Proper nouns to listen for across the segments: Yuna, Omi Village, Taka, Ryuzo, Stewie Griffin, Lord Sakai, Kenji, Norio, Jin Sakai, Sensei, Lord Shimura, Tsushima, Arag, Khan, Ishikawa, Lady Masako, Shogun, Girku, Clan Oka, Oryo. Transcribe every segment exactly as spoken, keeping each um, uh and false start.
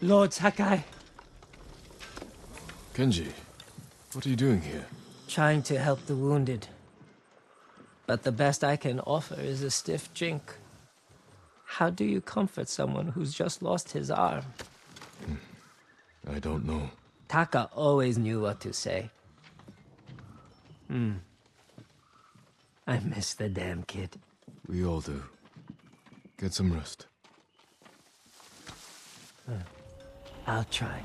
Lord Sakai. Kenji, what are you doing here? Trying to help the wounded. But the best I can offer is a stiff drink. How do you comfort someone who's just lost his arm? I don't know. Taka always knew what to say. Hmm. I miss the damn kid. We all do. Get some rest. I'll try.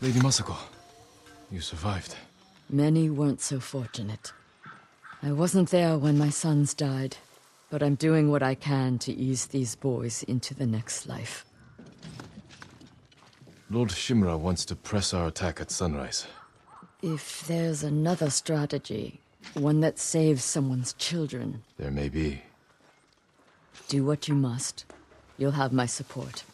Lady Masako, you survived. Many weren't so fortunate. I wasn't there when my sons died, but I'm doing what I can to ease these boys into the next life. Lord Shimura wants to press our attack at sunrise. If there's another strategy, one that saves someone's children... There may be. Do what you must. You'll have my support.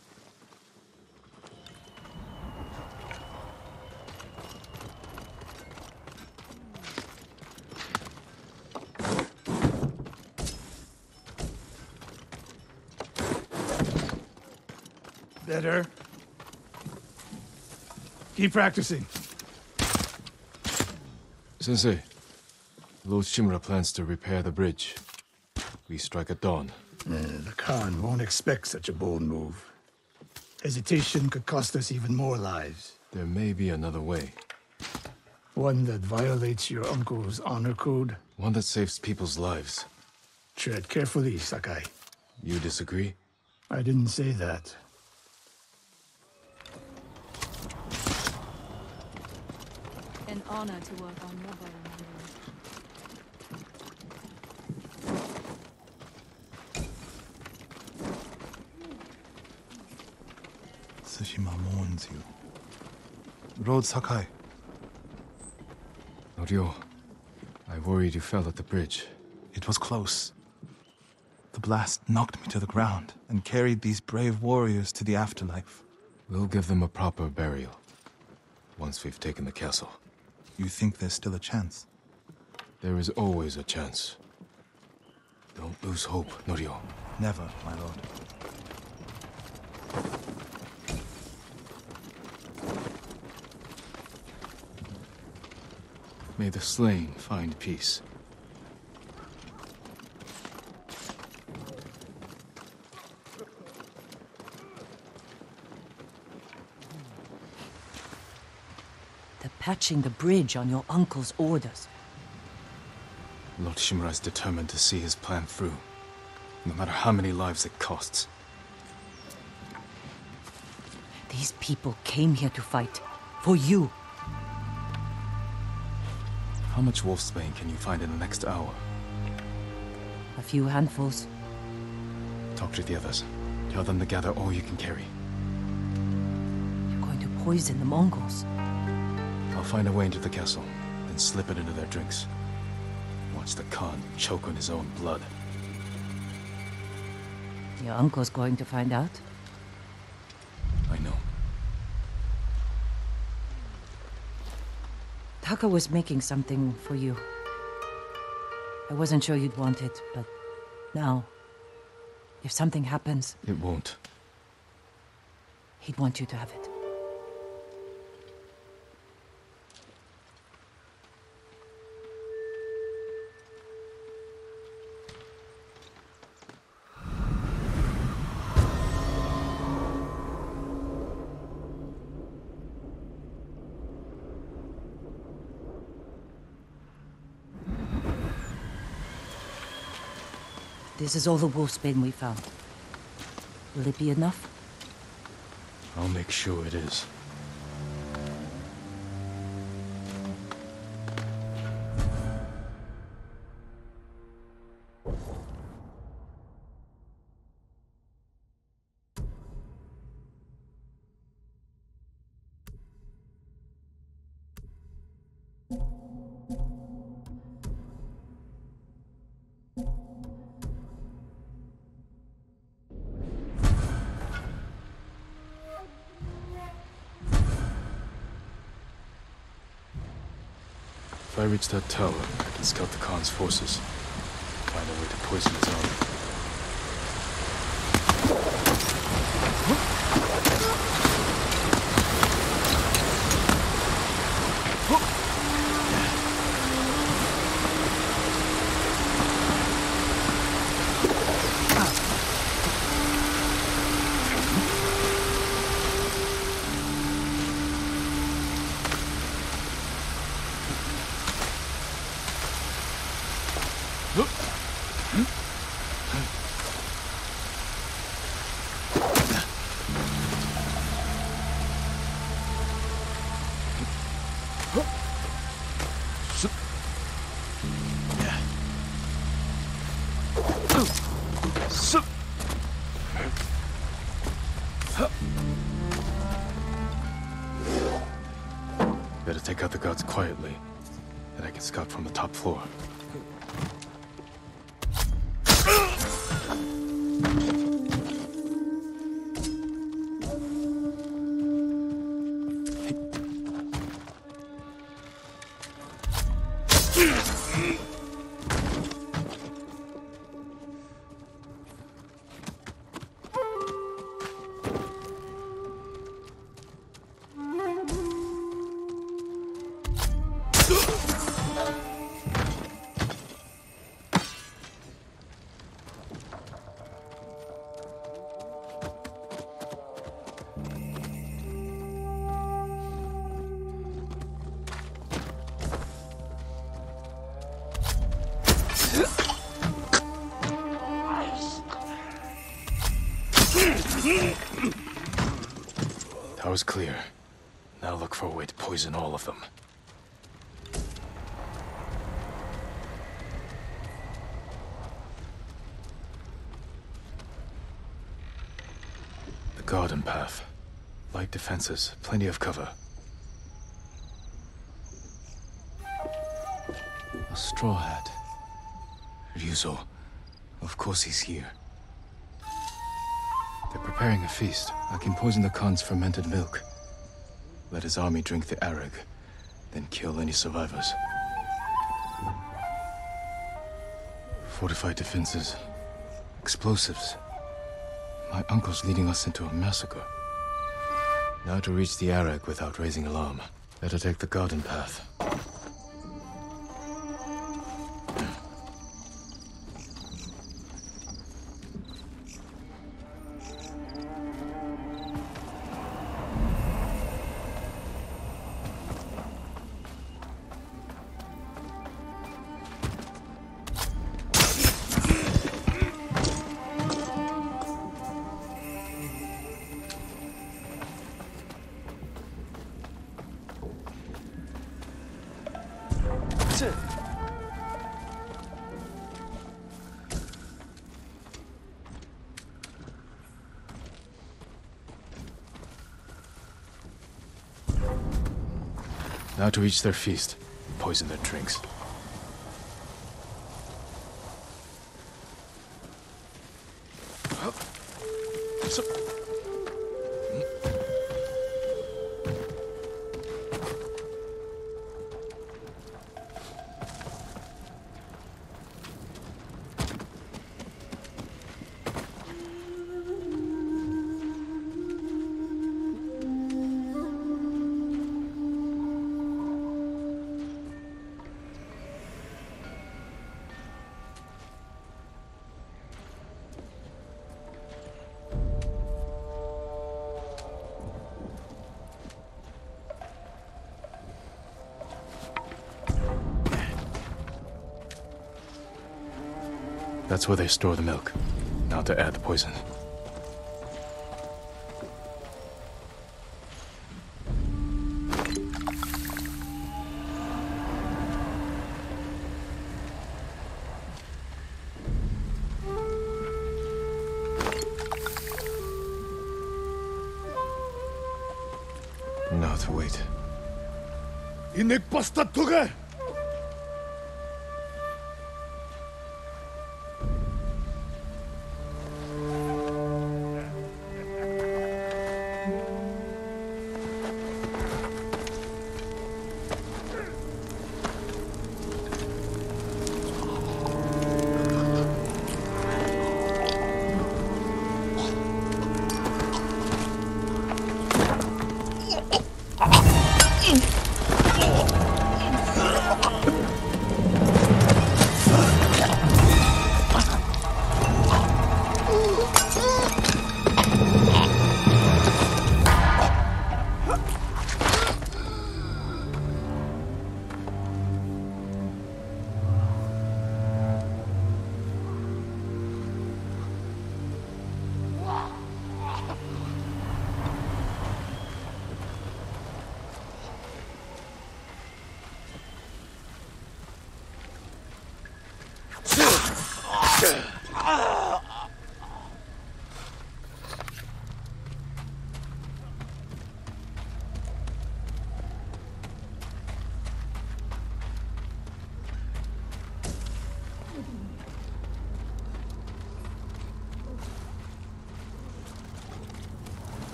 Better. Keep practicing. Sensei, Lord Shimura plans to repair the bridge. We strike at dawn. Mm, the Khan won't expect such a bold move. Hesitation could cost us even more lives. There may be another way. One that violates your uncle's honor code? One that saves people's lives. Tread carefully, Sakai. You disagree? I didn't say that. An honor to work on your body. Tsushima mourns you. Lord Sakai. Oryo, I worried you fell at the bridge. It was close. The blast knocked me to the ground and carried these brave warriors to the afterlife. We'll give them a proper burial once we've taken the castle. You think there's still a chance? There is always a chance. Don't lose hope, Norio. Never, my lord. May the slain find peace. They're patching the bridge on your uncle's orders. Lord Shimura is determined to see his plan through, no matter how many lives it costs. These people came here to fight. For you. How much wolfsbane can you find in the next hour? A few handfuls. Talk to the others. Tell them to gather all you can carry. You're going to poison the Mongols. I'll find a way into the castle, then slip it into their drinks. Watch the Khan choke on his own blood. Your uncle's going to find out? I know. Taka was making something for you. I wasn't sure you'd want it, but now, if something happens... It won't. He'd want you to have it. This is all the wolfsbane we found. Will it be enough? I'll make sure it is. If I reach that tower, I can scout the Khan's forces. Find a way to poison his army. Quietly, and I can scout from the top floor. Was clear. Now look for a way to poison all of them. The garden path. Light defenses, plenty of cover. A straw hat. Ryuzo. Of course he's here. They're preparing a feast. I can poison the Khan's fermented milk. Let his army drink the Arag, then kill any survivors. Fortified defenses. Explosives. My uncle's leading us into a massacre. Now to reach the Arag without raising alarm. Better take the garden path. Now to reach their feast, poison their drinks. That's where they store the milk. Now to add the poison. Now to wait. Inek pasta toga!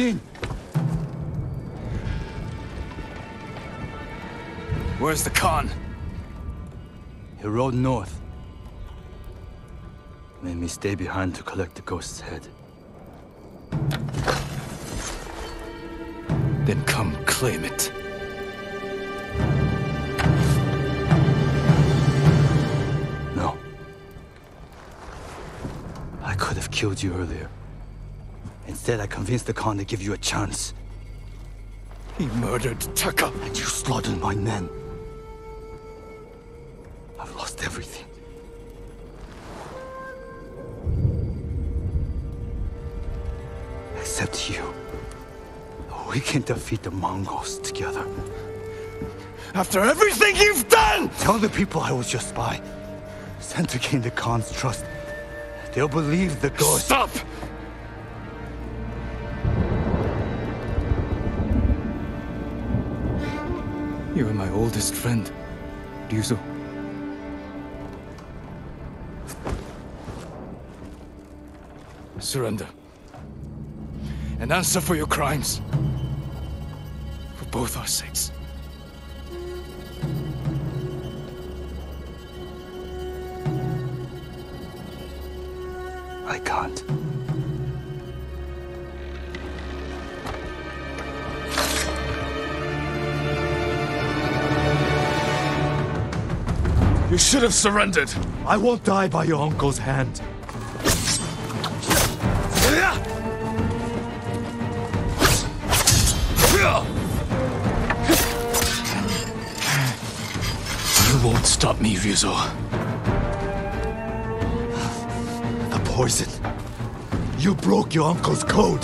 Jin! Where's the Khan? He rode north. Made me stay behind to collect the ghost's head. Then come claim it. No. I could have killed you earlier. Instead, I convinced the Khan to give you a chance. He murdered Taka. And you slaughtered my men. I've lost everything. Except you. We can defeat the Mongols together. After everything you've done! Tell the people I was your spy. Sent to gain the Khan's trust. They'll believe the ghost. Stop! You are my oldest friend, Ryuzo. Surrender. And answer for your crimes. For both our sakes. I can't. You should have surrendered. I won't die by your uncle's hand. You won't stop me, Ryuzo. The poison. You broke your uncle's code.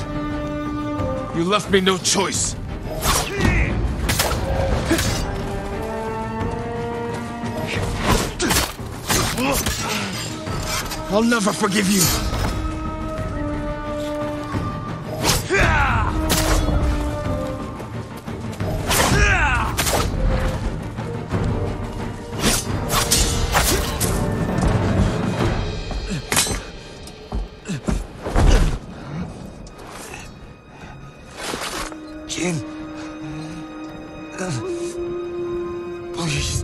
You left me no choice. I'll never forgive you! Jin! Please!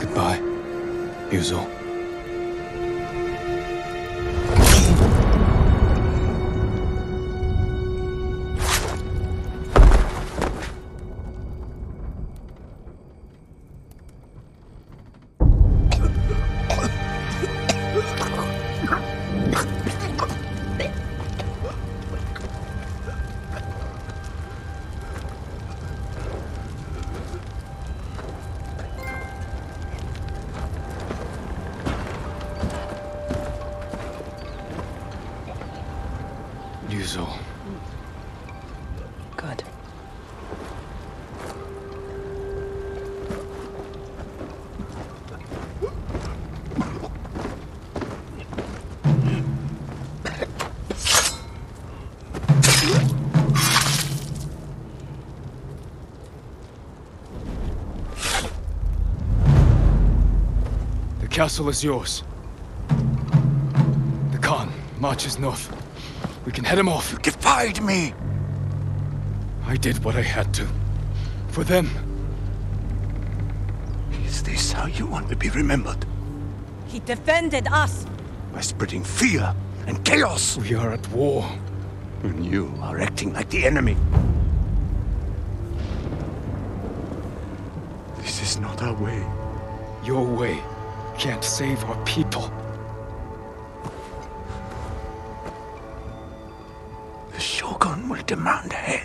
Goodbye, Ryuzo. Good. The castle is yours. The Khan marches north. We can head him off. You defied me! I did what I had to. For them. Is this how you want to be remembered? He defended us! By spreading fear and chaos! We are at war. And you are acting like the enemy. This is not our way. Your way can't save our people. The Shogun will demand a head.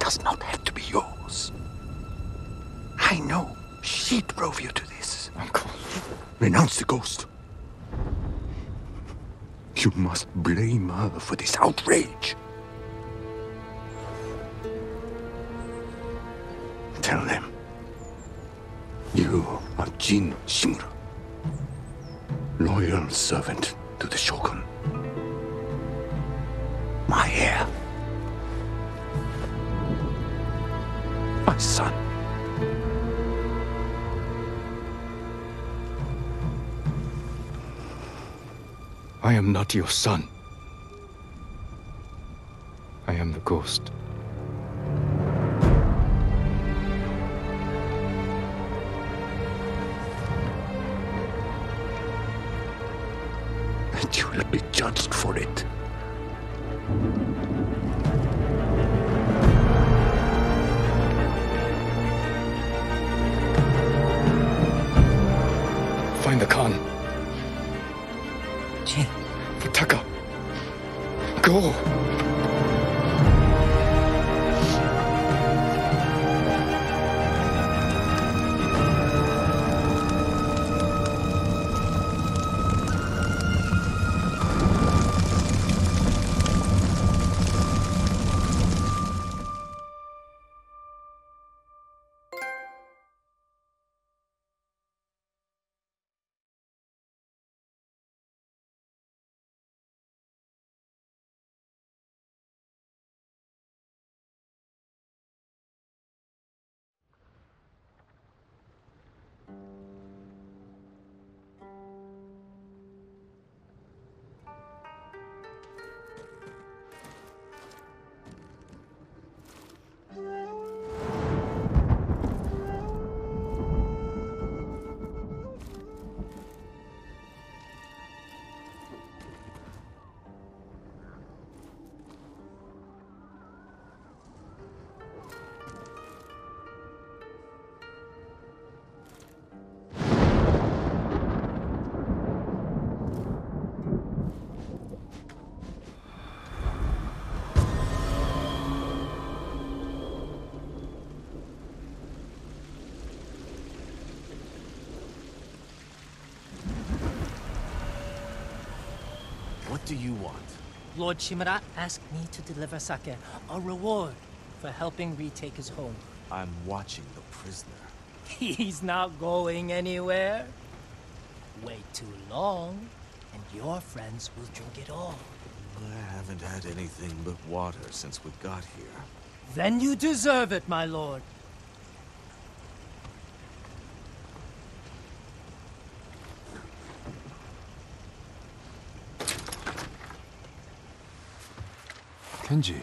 Does not have to be yours. I know she drove you to this. Uncle. Renounce the ghost. You must blame her for this outrage. Tell them. You are Jin Sakai, loyal servant to the Shogun. My heir. my son. I am not your son. I am the ghost. And you will be judged for it. Find the Khan. Jin. The Taka. Go! What do you want? Lord Shimura asked me to deliver Sake, a reward for helping retake his home. I'm watching the prisoner. He's not going anywhere. Wait too long, and your friends will drink it all. I haven't had anything but water since we got here. Then you deserve it, my lord. Kenji,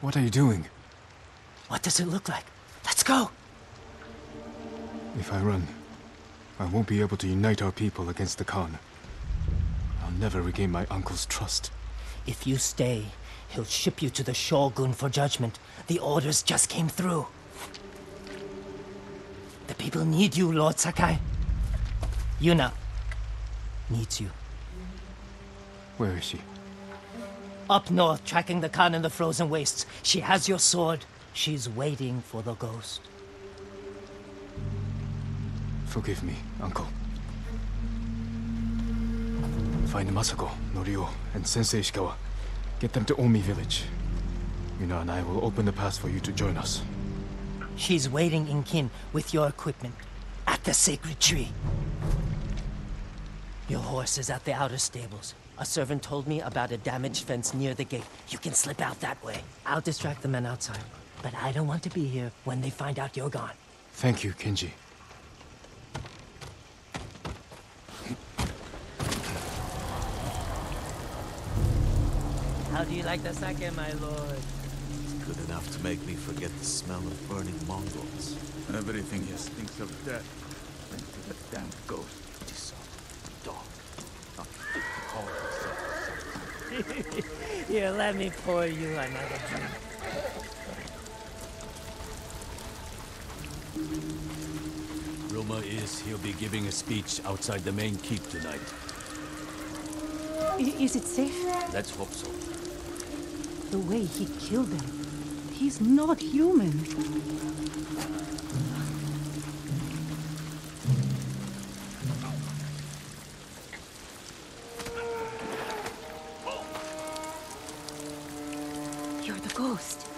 what are you doing? What does it look like? Let's go! If I run, I won't be able to unite our people against the Khan. I'll never regain my uncle's trust. If you stay, he'll ship you to the Shogun for judgment. The orders just came through. The people need you, Lord Sakai. Yuna needs you. Where is she? Up north, tracking the Khan in the frozen wastes. She has your sword. She's waiting for the ghost. Forgive me, uncle. Find Masako, Norio, and Sensei Ishikawa. Get them to Omi Village. Yuna and I will open the pass for you to join us. She's waiting in Kin with your equipment at the sacred tree. Your horse is at the outer stables. A servant told me about a damaged fence near the gate. You can slip out that way. I'll distract the men outside, but I don't want to be here when they find out you're gone. Thank you, Kenji. How do you like the sake, my lord? It's good enough to make me forget the smell of burning Mongols. Everything here stinks of death. Thanks to the damn ghost. Dissolved dog. Here, let me pour you another drink. Rumor is he'll be giving a speech outside the main keep tonight. Is it safe? Let's hope so. The way he killed them, he's not human.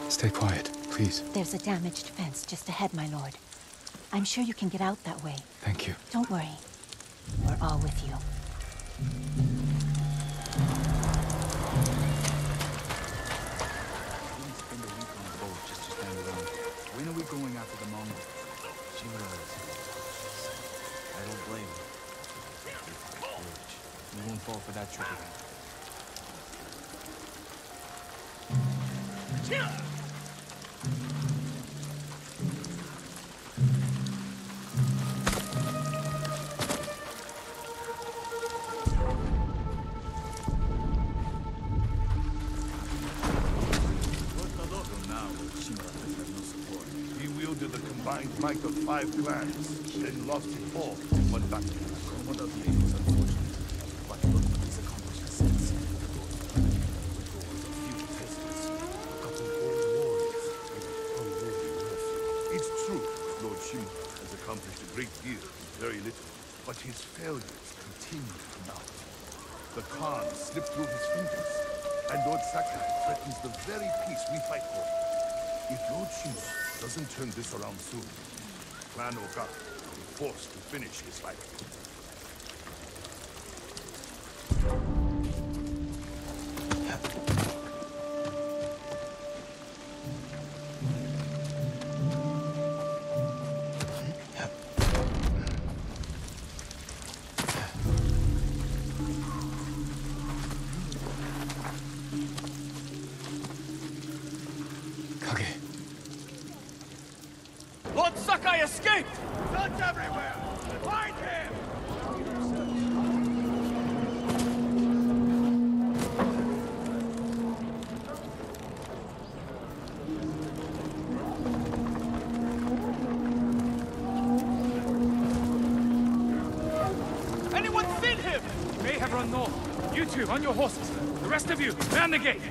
Stay quiet, please. There's a damaged fence just ahead, my lord. I'm sure you can get out that way. Thank you. Don't worry. We're all with you. When are we Might of five clans, then lost in four, and went back to the one of the is unfortunate. But look at his accomplishments. A few peasants, a couple of old warriors, and unworthy warfare. It's true that Lord Shimura has accomplished a great deal in very little, but his failures continue to mount. The Khan slipped through his fingers, and Lord Sakai threatens the very peace we fight for. If Lord Shimura doesn't turn this around soon, Clan Oka will be forced to finish his fight. On your horses. The rest of you, man the gate.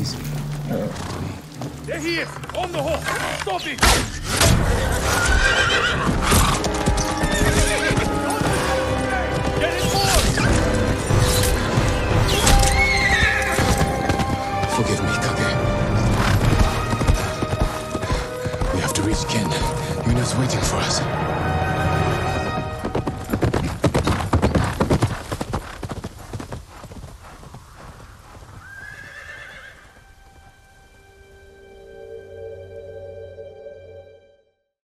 Easy. There he is, on the horse. Stop it!